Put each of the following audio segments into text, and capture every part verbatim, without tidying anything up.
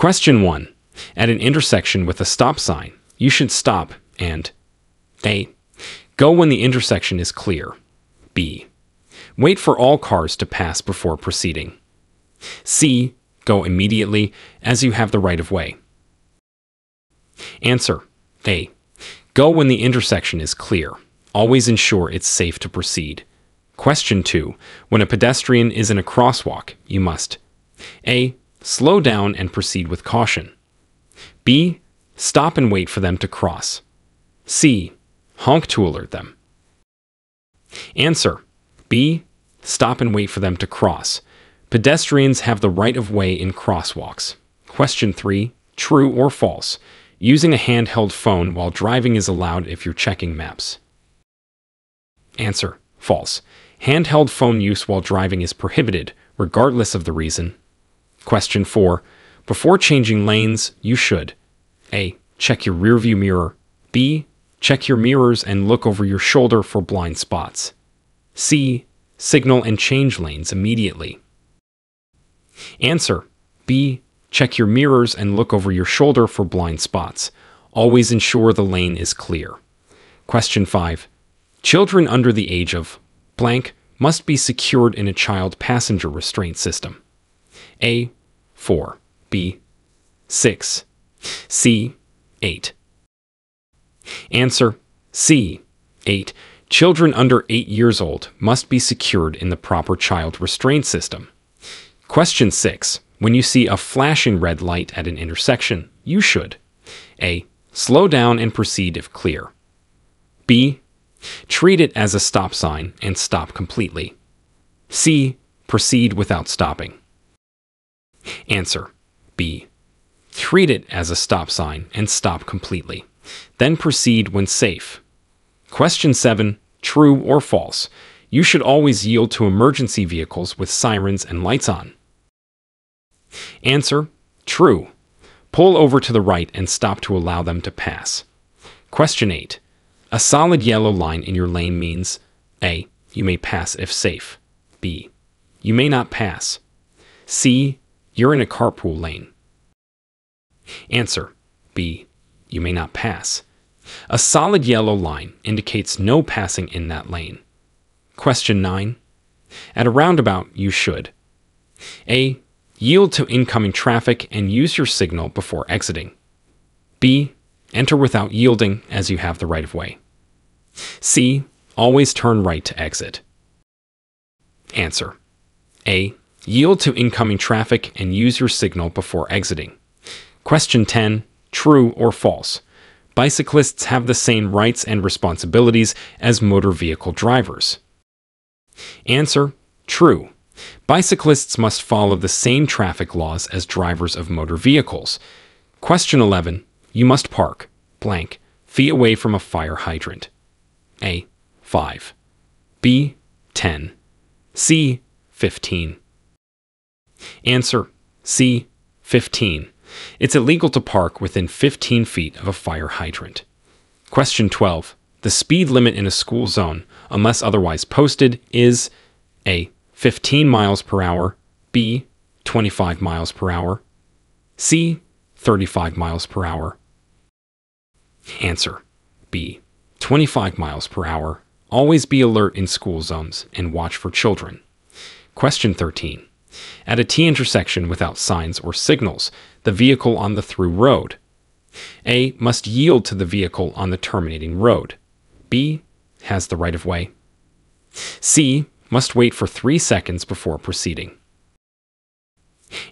Question one. At an intersection with a stop sign, you should stop and A. Go when the intersection is clear. B. Wait for all cars to pass before proceeding. C. Go immediately, as you have the right of way. Answer. A. Go when the intersection is clear. Always ensure it's safe to proceed. Question two. When a pedestrian is in a crosswalk, you must A. Slow down and proceed with caution. B. Stop and wait for them to cross. C. Honk to alert them. Answer. B. Stop and wait for them to cross. Pedestrians have the right of way in crosswalks. Question three. True or false? Using a handheld phone while driving is allowed if you're checking maps. Answer. False. Handheld phone use while driving is prohibited, regardless of the reason. Question four. Before changing lanes, you should A. Check your rearview mirror. B. Check your mirrors and look over your shoulder for blind spots. C. Signal and change lanes immediately. Answer. B. Check your mirrors and look over your shoulder for blind spots. Always ensure the lane is clear. Question five. Children under the age of blank must be secured in a child passenger restraint system. A. four. B. six. C. eight. Answer. C. eight. Children under eight years old must be secured in the proper child restraint system. Question six. When you see a flashing red light at an intersection, you should A. Slow down and proceed if clear. B. Treat it as a stop sign and stop completely. C. Proceed without stopping. Answer. B. Treat it as a stop sign and stop completely. Then proceed when safe. Question seven. True or false? You should always yield to emergency vehicles with sirens and lights on. Answer. True. Pull over to the right and stop to allow them to pass. Question eight. A solid yellow line in your lane means A. You may pass if safe. B. You may not pass. C. You're in a carpool lane. Answer. B. You may not pass. A solid yellow line indicates no passing in that lane. Question nine. At a roundabout, you should A. Yield to incoming traffic and use your signal before exiting. B. Enter without yielding, as you have the right of way. C. Always turn right to exit. Answer. A. Yield to incoming traffic and use your signal before exiting. Question ten. True or false? Bicyclists have the same rights and responsibilities as motor vehicle drivers. Answer. True. Bicyclists must follow the same traffic laws as drivers of motor vehicles. Question eleven. You must park blank feet away from a fire hydrant. A. five. B. ten. C. fifteen. Answer. C. fifteen. It's illegal to park within fifteen feet of a fire hydrant. Question twelve. The speed limit in a school zone, unless otherwise posted, is A. fifteen miles per hour, B. twenty-five miles per hour, C. thirty-five miles per hour. Answer. B. twenty-five miles per hour. Always be alert in school zones and watch for children. Question thirteen. At a T-intersection without signs or signals, the vehicle on the through road A. must yield to the vehicle on the terminating road. B. has the right of way. C. must wait for three seconds before proceeding.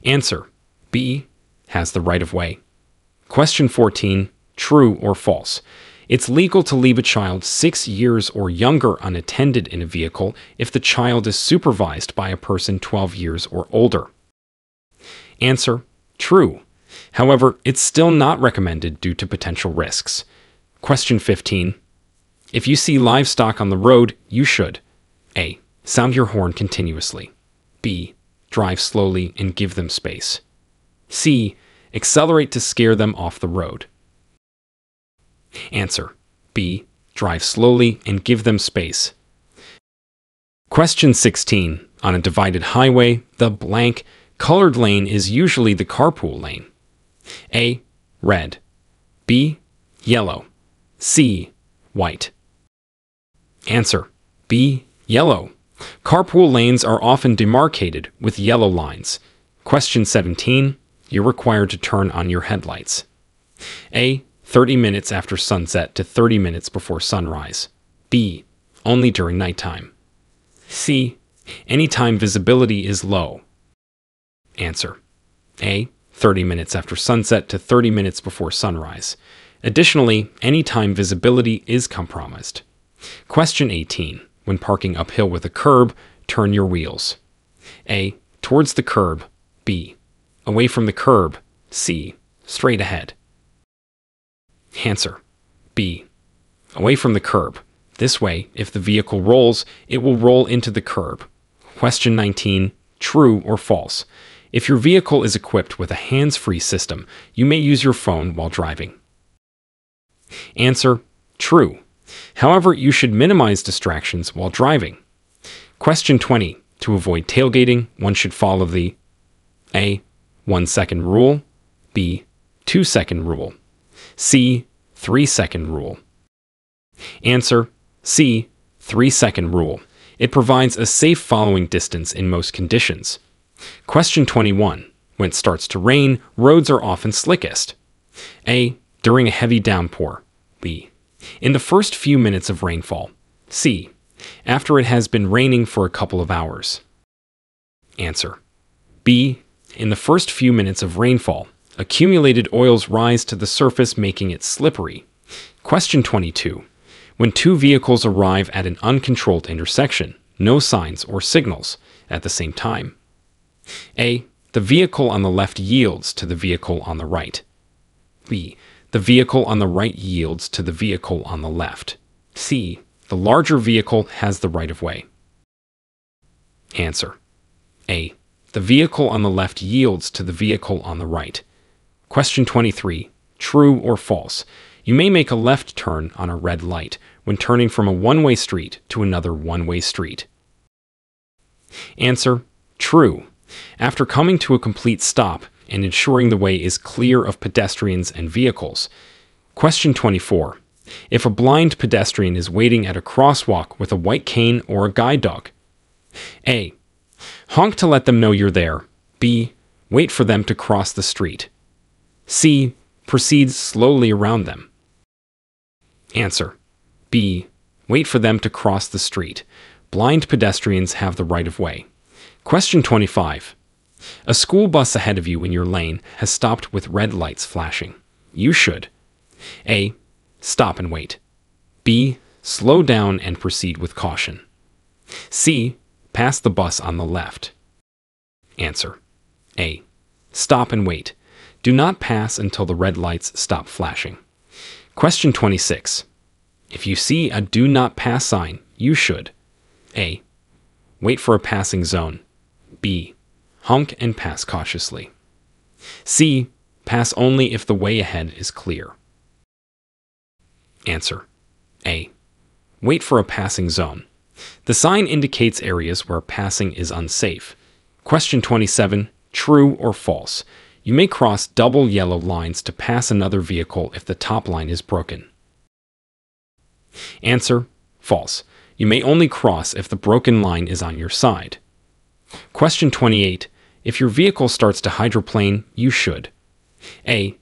Answer. B. has the right of way. Question fourteen. True or false? It's legal to leave a child six years or younger unattended in a vehicle if the child is supervised by a person twelve years or older. Answer. True. However, it's still not recommended due to potential risks. Question fifteen. If you see livestock on the road, you should A. Sound your horn continuously. B. Drive slowly and give them space. C. Accelerate to scare them off the road. Answer. B. Drive slowly and give them space. Question sixteen. On a divided highway, the blank colored lane is usually the carpool lane. A. Red. B. Yellow. C. White. Answer. B. Yellow. Carpool lanes are often demarcated with yellow lines. Question seventeen. You're required to turn on your headlights. A. thirty minutes after sunset to thirty minutes before sunrise. B. Only during nighttime. C. Anytime visibility is low. Answer. A. thirty minutes after sunset to thirty minutes before sunrise. Additionally, anytime visibility is compromised. Question eighteen. When parking uphill with a curb, turn your wheels. A. Towards the curb. B. Away from the curb. C. Straight ahead. Answer. B. Away from the curb. This way, if the vehicle rolls, it will roll into the curb. Question nineteen. True or false? If your vehicle is equipped with a hands-free system, you may use your phone while driving. Answer. True. However, you should minimize distractions while driving. Question twenty. To avoid tailgating, one should follow the A. one second rule. B. two second rule. C. three second rule. Answer. C. three second rule. It provides a safe following distance in most conditions. Question twenty-one. When it starts to rain, roads are often slickest. A. During a heavy downpour. B. In the first few minutes of rainfall. C. After it has been raining for a couple of hours. Answer. B. In the first few minutes of rainfall, accumulated oils rise to the surface, making it slippery. Question twenty-two. When two vehicles arrive at an uncontrolled intersection, no signs or signals at the same time. A. The vehicle on the left yields to the vehicle on the right. B. The vehicle on the right yields to the vehicle on the left. C. The larger vehicle has the right of way. Answer. A. The vehicle on the left yields to the vehicle on the right. Question twenty-three. True or false? You may make a left turn on a red light when turning from a one-way street to another one-way street. Answer. True. After coming to a complete stop and ensuring the way is clear of pedestrians and vehicles. Question twenty-four. If a blind pedestrian is waiting at a crosswalk with a white cane or a guide dog. A. Honk to let them know you're there. B. Wait for them to cross the street. C. Proceed slowly around them. Answer. B. Wait for them to cross the street. Blind pedestrians have the right of way. Question twenty-five. A school bus ahead of you in your lane has stopped with red lights flashing. You should. A. Stop and wait. B. Slow down and proceed with caution. C. Pass the bus on the left. Answer. A. Stop and wait. Do not pass until the red lights stop flashing. Question twenty-six. If you see a do not pass sign, you should. A. Wait for a passing zone. B. Honk and pass cautiously. C. Pass only if the way ahead is clear. Answer. A. Wait for a passing zone. The sign indicates areas where passing is unsafe. Question twenty-seven. True or false? You may cross double yellow lines to pass another vehicle if the top line is broken. Answer. False. You may only cross if the broken line is on your side. Question twenty-eight. If your vehicle starts to hydroplane, you should. A.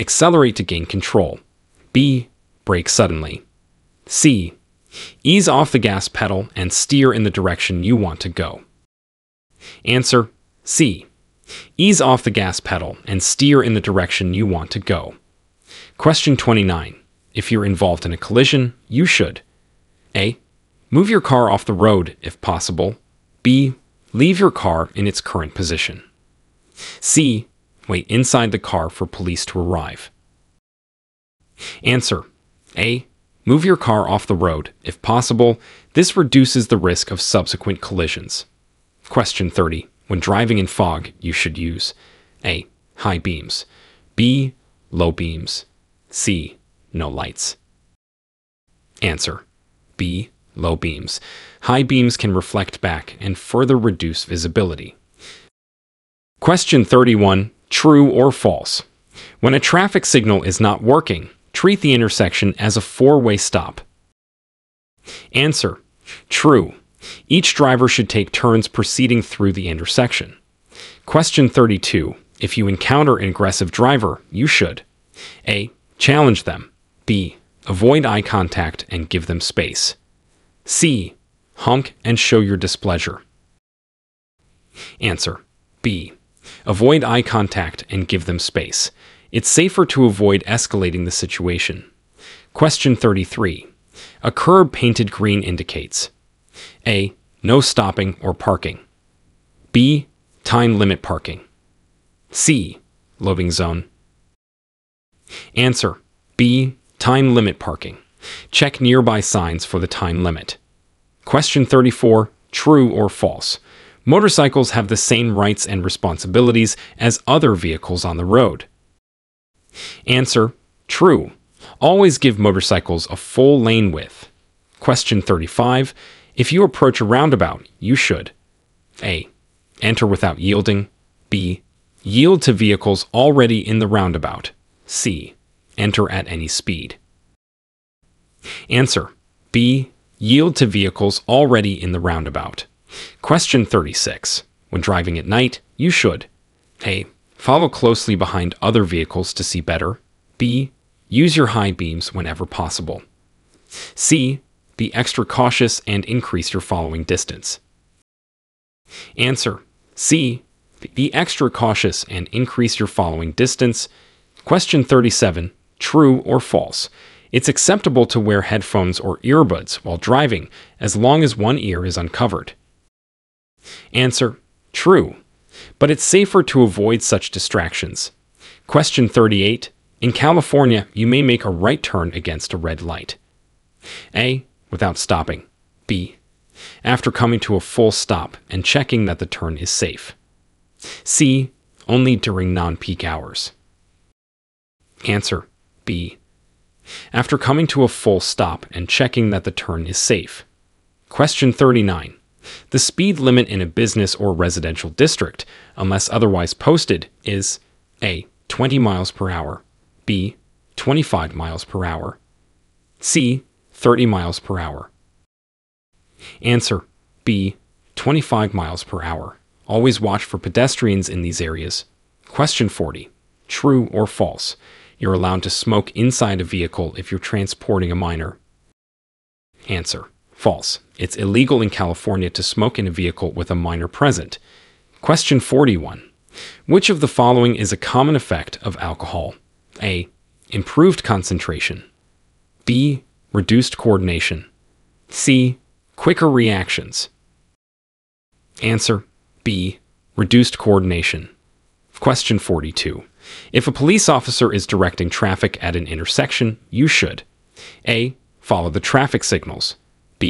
Accelerate to gain control. B. Brake suddenly. C. Ease off the gas pedal and steer in the direction you want to go. Answer. C. Ease off the gas pedal and steer in the direction you want to go. Question twenty-nine. If you're involved in a collision, you should. A. Move your car off the road if possible. B. Leave your car in its current position. C. Wait inside the car for police to arrive. Answer. A. Move your car off the road if possible. This reduces the risk of subsequent collisions. Question thirty. When driving in fog, you should use A. High beams. B. Low beams. C. No lights. Answer. B. Low beams. High beams can reflect back and further reduce visibility. Question thirty-one. True or false? When a traffic signal is not working, treat the intersection as a four-way stop. Answer: true. Each driver should take turns proceeding through the intersection. Question thirty-two. If you encounter an aggressive driver, you should: A. Challenge them. B. Avoid eye contact and give them space. C. Honk and show your displeasure. Answer: B. Avoid eye contact and give them space. It's safer to avoid escalating the situation. Question thirty-three. A curb painted green indicates: A. No stopping or parking. B. Time limit parking. C. Loading zone. Answer: B. Time limit parking. Check nearby signs for the time limit. Question thirty-four. True or false? Motorcycles have the same rights and responsibilities as other vehicles on the road. Answer: true. Always give motorcycles a full lane width. Question thirty-five. If you approach a roundabout, you should: A. Enter without yielding. B. Yield to vehicles already in the roundabout. C. Enter at any speed. Answer: B. Yield to vehicles already in the roundabout. Question thirty-six. When driving at night, you should: A. Follow closely behind other vehicles to see better. B. Use your high beams whenever possible. C. Be extra cautious and increase your following distance. Answer: C. Be extra cautious and increase your following distance. Question thirty-seven. True or false? It's acceptable to wear headphones or earbuds while driving as long as one ear is uncovered. Answer: true. But it's safer to avoid such distractions. Question thirty-eight. In California, you may make a right turn against a red light. A. Without stopping. B. After coming to a full stop and checking that the turn is safe. C. Only during non-peak hours. Answer: B. After coming to a full stop and checking that the turn is safe. Question thirty-nine. The speed limit in a business or residential district, unless otherwise posted, is: A. twenty miles per hour. B. twenty-five miles per hour. C. thirty miles per hour. Answer: B. twenty-five miles per hour. Always watch for pedestrians in these areas. Question forty. True or false? You're allowed to smoke inside a vehicle if you're transporting a minor. Answer: false. It's illegal in California to smoke in a vehicle with a minor present. Question forty-one. Which of the following is a common effect of alcohol? A. Improved concentration. B. Reduced coordination. C. Quicker reactions. Answer: B. Reduced coordination. Question forty-two. If a police officer is directing traffic at an intersection, you should: A. Follow the traffic signals. B.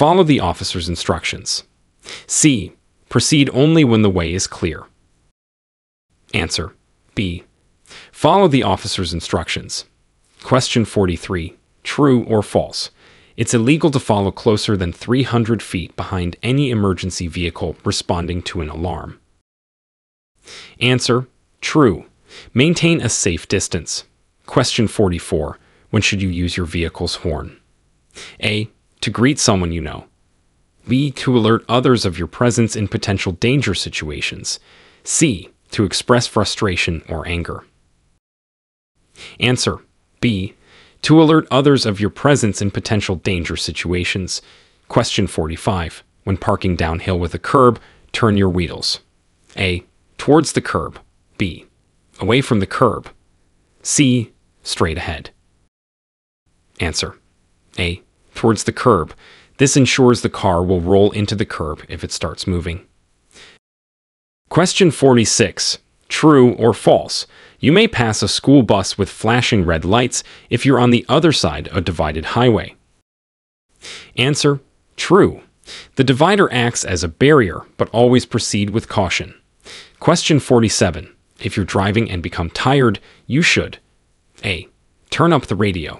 Follow the officer's instructions. C. Proceed only when the way is clear. Answer: B. Follow the officer's instructions. Question forty-three. True or false? It's illegal to follow closer than three hundred feet behind any emergency vehicle responding to an alarm. Answer: true. Maintain a safe distance. Question forty-four. When should you use your vehicle's horn? A. To greet someone you know. B. To alert others of your presence in potential danger situations. C. To express frustration or anger. Answer: B. To alert others of your presence in potential danger situations. Question forty-five. When parking downhill with a curb, turn your wheels. A. Towards the curb. B. Away from the curb. C. Straight ahead. Answer: A. Towards the curb. This ensures the car will roll into the curb if it starts moving. Question forty-six. True or false? You may pass a school bus with flashing red lights if you're on the other side of a divided highway. Answer: true. The divider acts as a barrier, but always proceed with caution. Question forty-seven. If you're driving and become tired, you should: A. Turn up the radio.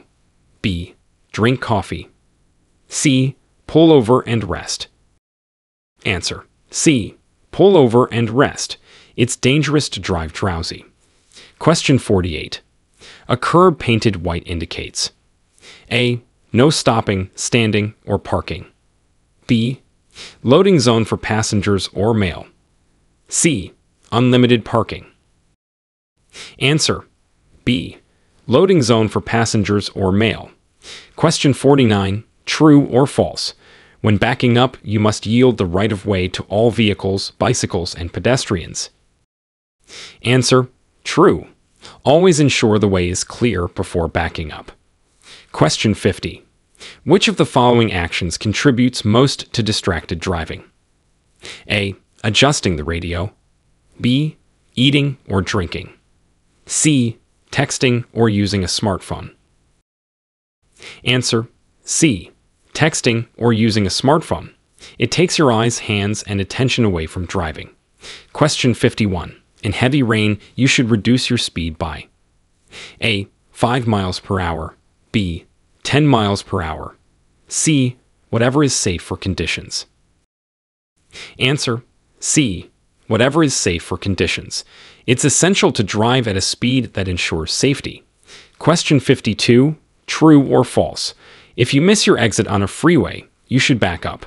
B. Drink coffee. C. Pull over and rest. Answer: C. Pull over and rest. It's dangerous to drive drowsy. Question forty-eight. A curb painted white indicates A. No stopping, standing, or parking. B. Loading zone for passengers or mail. C. Unlimited parking. Answer. B. Loading zone for passengers or mail. Question forty-nine. True or false? When backing up, you must yield the right of way to all vehicles, bicycles, and pedestrians. Answer. True. Always ensure the way is clear before backing up. Question fifty. Which of the following actions contributes most to distracted driving? A. Adjusting the radio. B. Eating or drinking. C. Texting or using a smartphone. Answer. C. Texting or using a smartphone. It takes your eyes, hands, and attention away from driving. Question fifty-one. In heavy rain, you should reduce your speed by A. five miles per hour. B. ten miles per hour. C. Whatever is safe for conditions. Answer. C. Whatever is safe for conditions. It's essential to drive at a speed that ensures safety. Question fifty-two. True or false? If you miss your exit on a freeway, you should back up.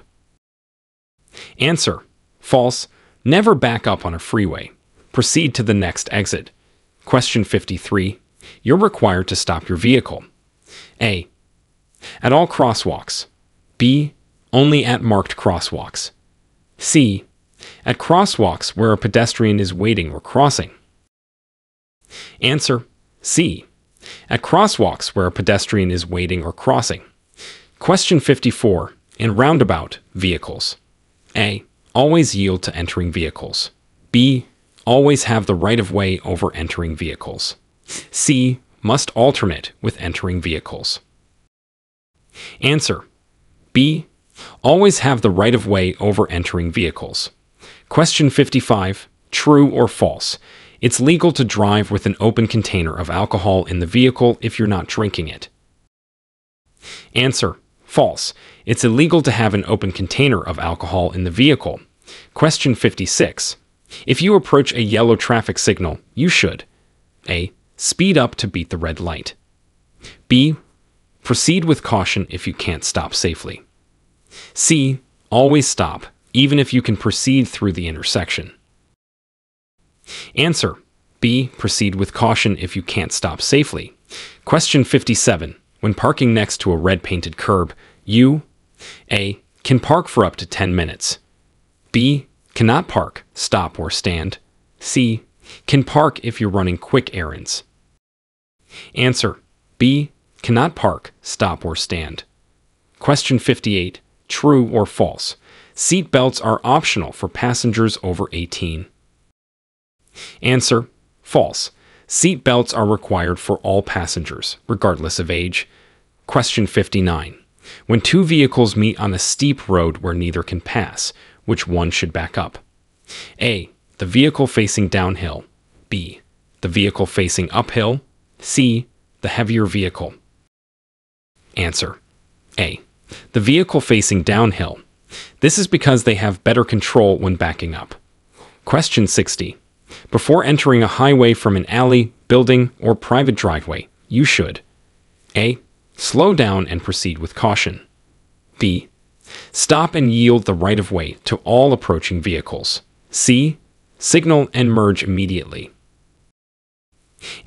Answer. False. Never back up on a freeway. Proceed to the next exit. Question fifty-three. You're required to stop your vehicle. A. At all crosswalks. B. Only at marked crosswalks. C. At crosswalks where a pedestrian is waiting or crossing. Answer. C. At crosswalks where a pedestrian is waiting or crossing. Question fifty-four. In roundabout vehicles. A. Always yield to entering vehicles. B. Always have the right of way over entering vehicles. C. Must alternate with entering vehicles. Answer. B. Always have the right of way over entering vehicles. Question fifty-five. True or false? It's legal to drive with an open container of alcohol in the vehicle if you're not drinking it. Answer. False. It's illegal to have an open container of alcohol in the vehicle. Question fifty-six. If you approach a yellow traffic signal, you should A. Speed up to beat the red light. B. Proceed with caution if you can't stop safely. C. Always stop, even if you can proceed through the intersection. Answer. B. Proceed with caution if you can't stop safely. Question fifty-seven. When parking next to a red-painted curb, you A. Can park for up to ten minutes. B. Cannot park, stop, or stand. C. Can park if you're running quick errands. Answer. B. Cannot park, stop, or stand. Question fifty-eight. True or false? Seat belts are optional for passengers over eighteen. Answer. False. Seat belts are required for all passengers, regardless of age. Question fifty-nine. When two vehicles meet on a steep road where neither can pass, which one should back up? A. The vehicle facing downhill. B. The vehicle facing uphill. C. The heavier vehicle. Answer. A. The vehicle facing downhill. This is because they have better control when backing up. Question sixty. Before entering a highway from an alley, building, or private driveway, you should A. Slow down and proceed with caution. B. Stop and yield the right of way to all approaching vehicles. C. Signal and merge immediately.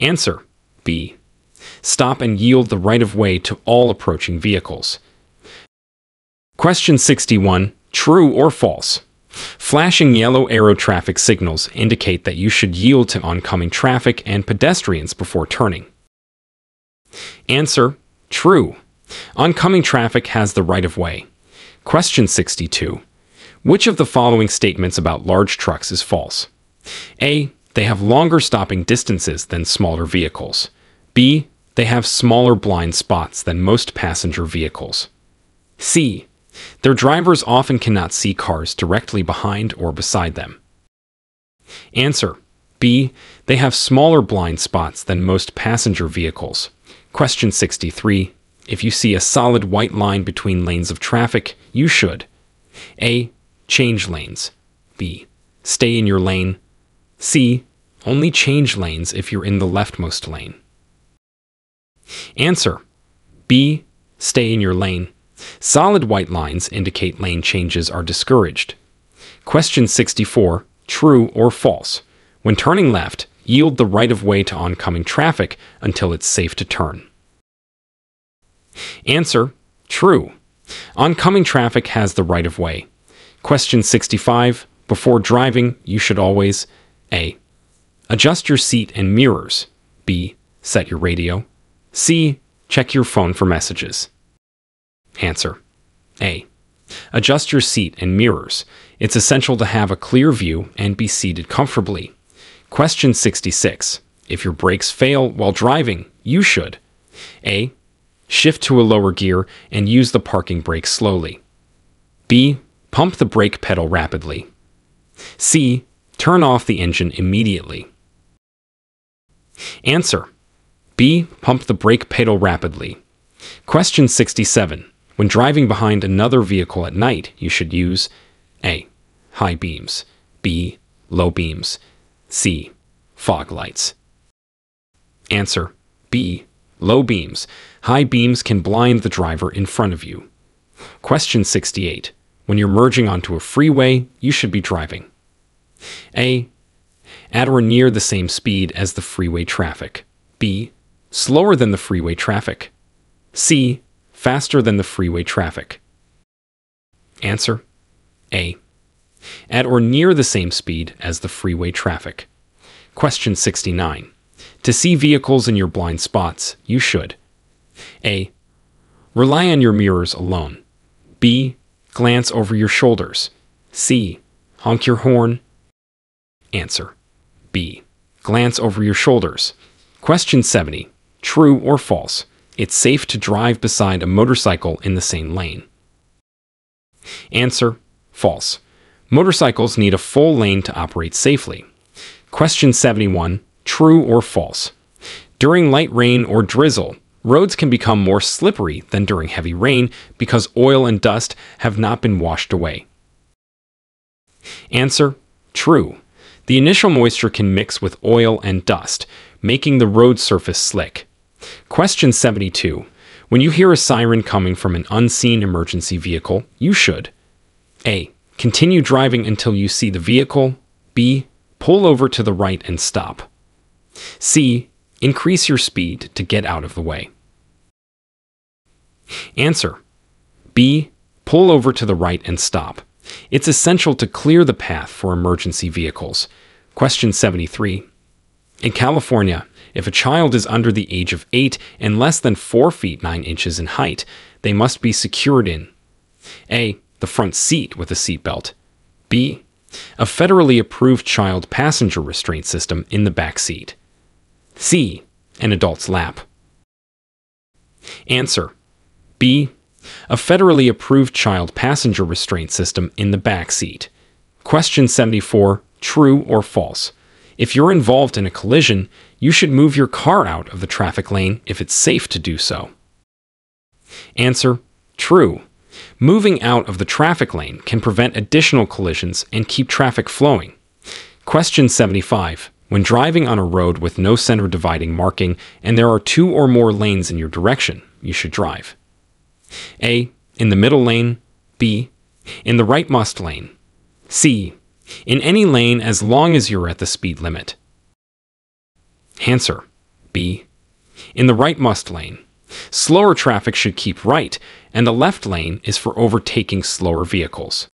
Answer. B. Stop and yield the right of way to all approaching vehicles. Question sixty-one. True or false? Flashing yellow arrow traffic signals indicate that you should yield to oncoming traffic and pedestrians before turning. Answer. True. Oncoming traffic has the right of way. Question sixty-two. Which of the following statements about large trucks is false? A. They have longer stopping distances than smaller vehicles. B. They have smaller blind spots than most passenger vehicles. C. Their drivers often cannot see cars directly behind or beside them. Answer. B. They have smaller blind spots than most passenger vehicles. Question sixty-three. If you see a solid white line between lanes of traffic, you should A. Change lanes. B. Stay in your lane. C. Only change lanes if you're in the leftmost lane. Answer: B. Stay in your lane. Solid white lines indicate lane changes are discouraged. Question sixty-four. True or false? When turning left, yield the right-of-way to oncoming traffic until it's safe to turn. Answer: True. Oncoming traffic has the right-of-way. Question sixty-five. Before driving, you should always: A. Adjust your seat and mirrors. B. Set your radio. C. Check your phone for messages. Answer: A. Adjust your seat and mirrors. It's essential to have a clear view and be seated comfortably. Question sixty-six. If your brakes fail while driving, you should: A. Shift to a lower gear and use the parking brake slowly. B. Pump the brake pedal rapidly. C. Turn off the engine immediately. Answer: B. Pump the brake pedal rapidly. Question sixty-seven. When driving behind another vehicle at night, you should use: A. High beams. B. Low beams. C. Fog lights. Answer: B. Low beams. High beams can blind the driver in front of you. Question sixty-eight. When you're merging onto a freeway, you should be driving: A. At or near the same speed as the freeway traffic. B. Slower than the freeway traffic. C. Faster than the freeway traffic. Answer: A. At or near the same speed as the freeway traffic. Question sixty-nine. To see vehicles in your blind spots, you should: A. Rely on your mirrors alone. B. Glance over your shoulders. C. Honk your horn. Answer: B. Glance over your shoulders. Question seventy. True or false? It's safe to drive beside a motorcycle in the same lane. Answer: False. Motorcycles need a full lane to operate safely. Question seventy-one. True or false? During light rain or drizzle, roads can become more slippery than during heavy rain because oil and dust have not been washed away. Answer: True. The initial moisture can mix with oil and dust, making the road surface slick. Question seventy-two. When you hear a siren coming from an unseen emergency vehicle, you should: A. Continue driving until you see the vehicle. B. Pull over to the right and stop. C. Increase your speed to get out of the way. Answer: B. Pull over to the right and stop. It's essential to clear the path for emergency vehicles. Question seventy-three. In California, if a child is under the age of eight and less than four feet nine inches in height, they must be secured in: A. The front seat with a seatbelt. B. A federally approved child passenger restraint system in the back seat. C. An adult's lap. Answer: B. A federally approved child passenger restraint system in the back seat. Question seventy-four. True or false? If you're involved in a collision, you should move your car out of the traffic lane if it's safe to do so. Answer: True. Moving out of the traffic lane can prevent additional collisions and keep traffic flowing. Question seventy-five. When driving on a road with no center dividing marking and there are two or more lanes in your direction, you should drive: A. In the middle lane. B. In the rightmost lane. C. In any lane as long as you're at the speed limit. Answer: B. In the rightmost lane. Slower traffic should keep right, and the left lane is for overtaking slower vehicles.